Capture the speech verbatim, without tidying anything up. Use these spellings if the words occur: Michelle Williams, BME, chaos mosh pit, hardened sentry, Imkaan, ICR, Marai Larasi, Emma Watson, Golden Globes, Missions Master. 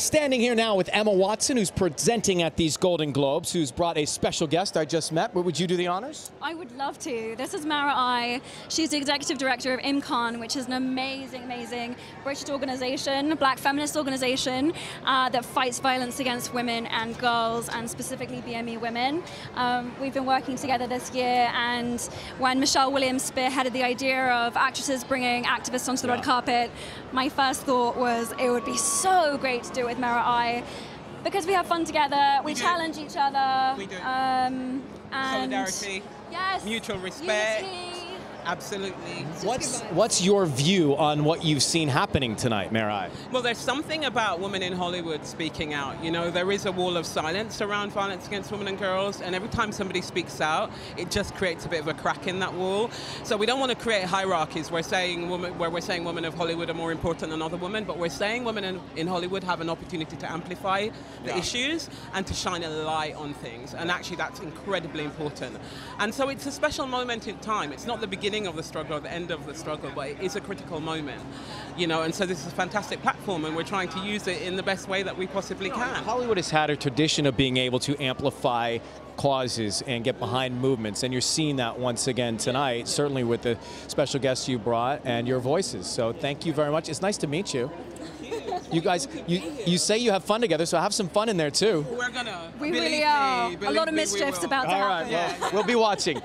Standing here now with Emma Watson, who's presenting at these Golden Globes, who's brought a special guest I just met. Would you do the honors? I would love to. This is Marai. She's the executive director of Imkaan, which is an amazing, amazing British organization, black feminist organization uh, that fights violence against women and girls, and specifically B M E women. Um, we've been working together this year, and when Michelle Williams spearheaded the idea of actresses bringing activists onto the yeah. red carpet, my first thought was it would be so great to do it with Marai, because we have fun together, we, we challenge each other, we do. Um, and solidarity, yes, mutual respect, unity. Absolutely. What's what's your view on what you've seen happening tonight, Marai? Well, there's something about women in Hollywood speaking out. You know, there is a wall of silence around violence against women and girls, and every time somebody speaks out, it just creates a bit of a crack in that wall. So we don't want to create hierarchies. We're saying women, where we're saying women of Hollywood are more important than other women, but we're saying women in, in Hollywood have an opportunity to amplify the yeah. issues and to shine a light on things, and actually that's incredibly important. And so it's a special moment in time. It's not the beginning of the struggle or the end of the struggle, but it is a critical moment, you know, and so this is a fantastic platform, and we're trying to use it in the best way that we possibly can. Hollywood has had a tradition of being able to amplify causes and get behind movements, and you're seeing that once again tonight, certainly with the special guests you brought and your voices. So thank you very much. It's nice to meet you. You guys, you, you say you have fun together, so have some fun in there too. We're gonna. We really are. A lot of mischief's about to happen. All right, well, we'll be watching.